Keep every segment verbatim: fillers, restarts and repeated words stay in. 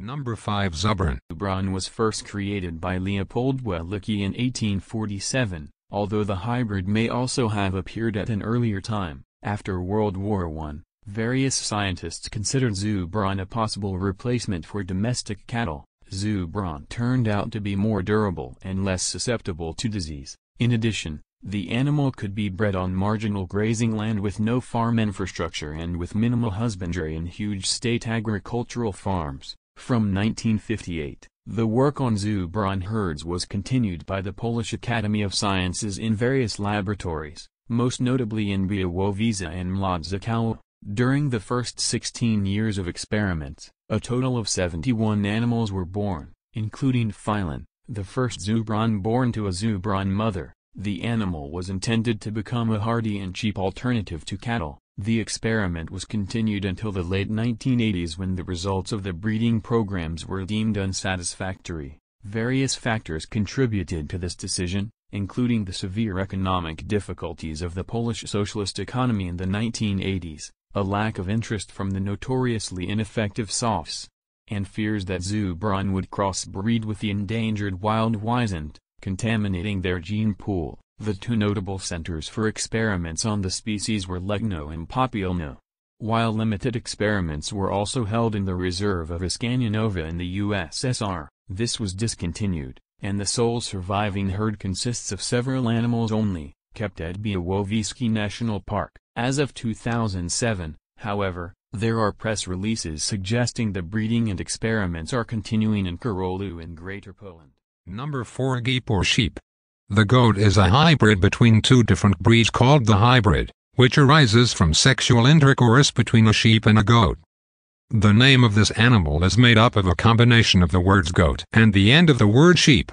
Number five Zubron. Zubron was first created by Leopold Wellicki in eighteen forty-seven, although the hybrid may also have appeared at an earlier time. After World War One, various scientists considered Zubron a possible replacement for domestic cattle. Zubron turned out to be more durable and less susceptible to disease. In addition, the animal could be bred on marginal grazing land with no farm infrastructure and with minimal husbandry in huge state agricultural farms. From nineteen fifty-eight, the work on Zubron herds was continued by the Polish Academy of Sciences in various laboratories, most notably in Białowieża and Mlodzikawa. During the first sixteen years of experiments, a total of seventy-one animals were born, including Filon, the first Zubron born to a Zubron mother. The animal was intended to become a hardy and cheap alternative to cattle. The experiment was continued until the late nineteen eighties, when the results of the breeding programs were deemed unsatisfactory. Various factors contributed to this decision, including the severe economic difficulties of the Polish socialist economy in the nineteen eighties, a lack of interest from the notoriously ineffective S O Fs, and fears that Zubron would crossbreed with the endangered wild wisent, contaminating their gene pool. The two notable centers for experiments on the species were Legno and Popielno, while limited experiments were also held in the reserve of Iskanyanova in the U S S R. This was discontinued, and the sole surviving herd consists of several animals only, kept at Białowieski National Park. As of two thousand seven, however, there are press releases suggesting the breeding and experiments are continuing in Karolu in Greater Poland. Number four Geep or sheep. The goat is a hybrid between two different breeds called the hybrid, which arises from sexual intercourse between a sheep and a goat. The name of this animal is made up of a combination of the words goat and the end of the word sheep.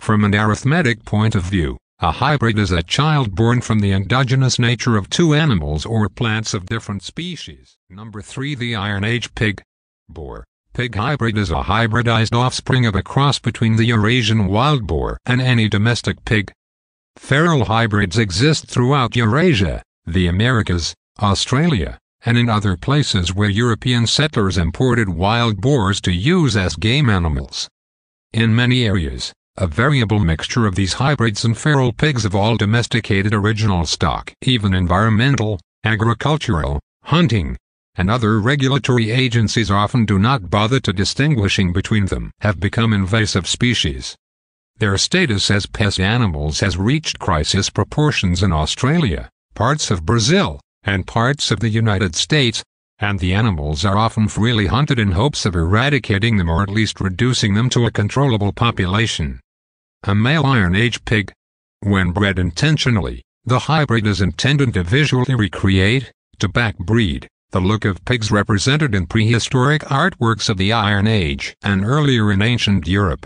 From an arithmetic point of view, a hybrid is a child born from the endogenous nature of two animals or plants of different species. Number three The Iron Age pig. Boar. Pig hybrid is a hybridized offspring of a cross between the Eurasian wild boar and any domestic pig. Feral hybrids exist throughout Eurasia, the Americas, Australia, and in other places where European settlers imported wild boars to use as game animals. In many areas, a variable mixture of these hybrids and feral pigs of all domesticated original stock. Even environmental, agricultural, hunting, and other regulatory agencies often do not bother to distinguishing between them, have become invasive species. Their status as pest animals has reached crisis proportions in Australia, parts of Brazil, and parts of the United States, and the animals are often freely hunted in hopes of eradicating them or at least reducing them to a controllable population. A male Iron Age pig. When bred intentionally, the hybrid is intended to visually recreate, to backbreed, the look of pigs represented in prehistoric artworks of the Iron Age and earlier in ancient Europe.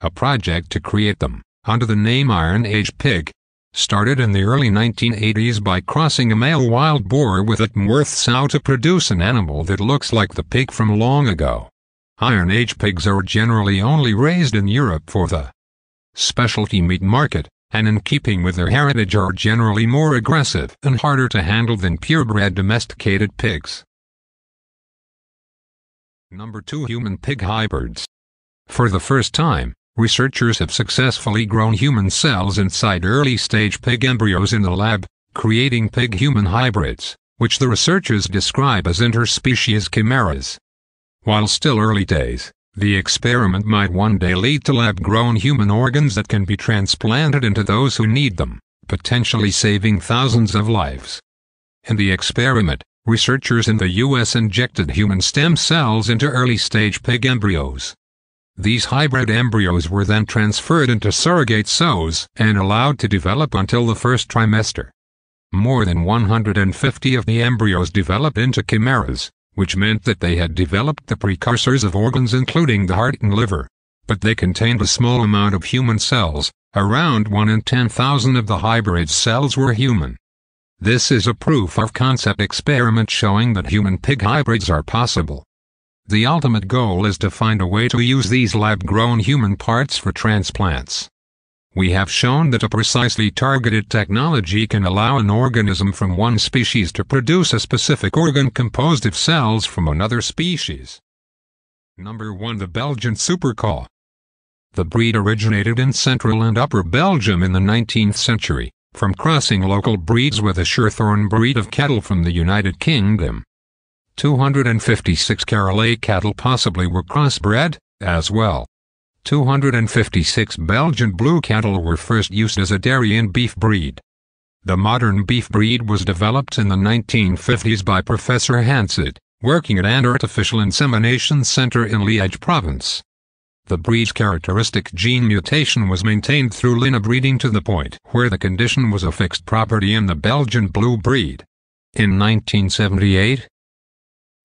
A project to create them, under the name Iron Age pig, started in the early nineteen eighties by crossing a male wild boar with a Tamworth sow to produce an animal that looks like the pig from long ago. Iron Age pigs are generally only raised in Europe for the specialty meat market, and in keeping with their heritage are generally more aggressive and harder to handle than purebred domesticated pigs. Number two Human pig hybrids. For the first time, researchers have successfully grown human cells inside early-stage pig embryos in the lab, creating pig-human hybrids, which the researchers describe as interspecies chimeras. While still early days, the experiment might one day lead to lab-grown human organs that can be transplanted into those who need them, potentially saving thousands of lives. In the experiment, researchers in the U S injected human stem cells into early-stage pig embryos. These hybrid embryos were then transferred into surrogate sows and allowed to develop until the first trimester. More than one hundred fifty of the embryos developed into chimeras, which meant that they had developed the precursors of organs including the heart and liver. But they contained a small amount of human cells. Around one in ten thousand of the hybrid cells were human. This is a proof-of-concept experiment showing that human pig hybrids are possible. The ultimate goal is to find a way to use these lab-grown human parts for transplants. We have shown that a precisely targeted technology can allow an organism from one species to produce a specific organ composed of cells from another species. Number one. The Belgian Supercal. The breed originated in central and upper Belgium in the nineteenth century, from crossing local breeds with a Shirthorn breed of cattle from the United Kingdom. two hundred fifty-six Carolay cattle possibly were crossbred, as well. two hundred fifty-six Belgian Blue cattle were first used as a dairy and beef breed. The modern beef breed was developed in the nineteen fifties by Professor Hanset, working at an artificial insemination center in Liège province. The breed's characteristic gene mutation was maintained through linea breeding to the point where the condition was a fixed property in the Belgian Blue breed. In nineteen seventy-eight,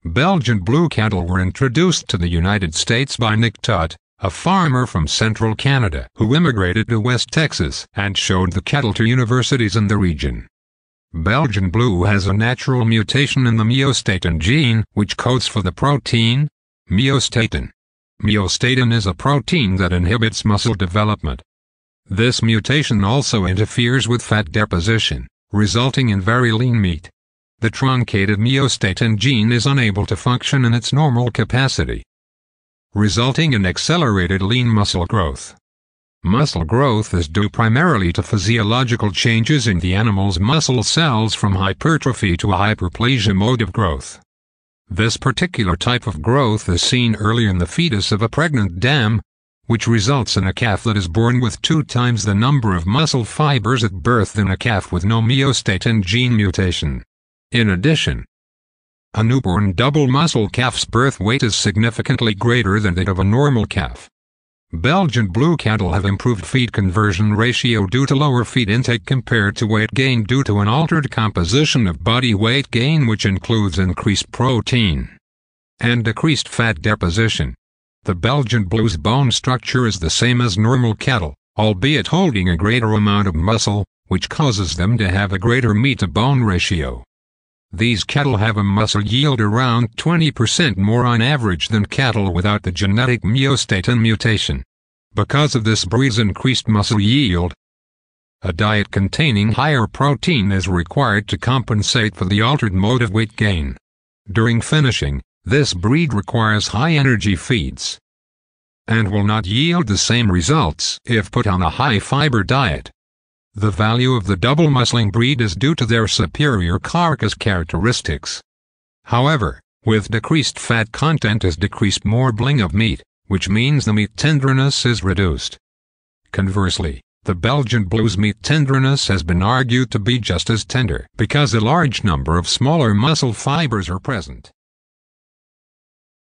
Belgian Blue cattle were introduced to the United States by Nick Tut, a farmer from central Canada who immigrated to West Texas and showed the cattle to universities in the region. Belgian Blue has a natural mutation in the myostatin gene, which codes for the protein myostatin. Myostatin is a protein that inhibits muscle development. This mutation also interferes with fat deposition, resulting in very lean meat. The truncated myostatin gene is unable to function in its normal capacity, resulting in accelerated lean muscle growth. Muscle growth is due primarily to physiological changes in the animal's muscle cells from hypertrophy to a hyperplasia mode of growth. This particular type of growth is seen early in the fetus of a pregnant dam, which results in a calf that is born with two times the number of muscle fibers at birth than a calf with no myostatin gene mutation. In addition, a newborn double muscle calf's birth weight is significantly greater than that of a normal calf. Belgian Blue cattle have improved feed conversion ratio due to lower feed intake compared to weight gain due to an altered composition of body weight gain, which includes increased protein and decreased fat deposition. The Belgian Blue's bone structure is the same as normal cattle, albeit holding a greater amount of muscle, which causes them to have a greater meat-to-bone ratio. These cattle have a muscle yield around twenty percent more on average than cattle without the genetic myostatin mutation. Because of this breed's increased muscle yield, a diet containing higher protein is required to compensate for the altered mode of weight gain. During finishing, this breed requires high-energy feeds and will not yield the same results if put on a high-fiber diet. The value of the double-muscling breed is due to their superior carcass characteristics. However, with decreased fat content is decreased morbling of meat, which means the meat tenderness is reduced. Conversely, the Belgian Blue's meat tenderness has been argued to be just as tender because a large number of smaller muscle fibers are present.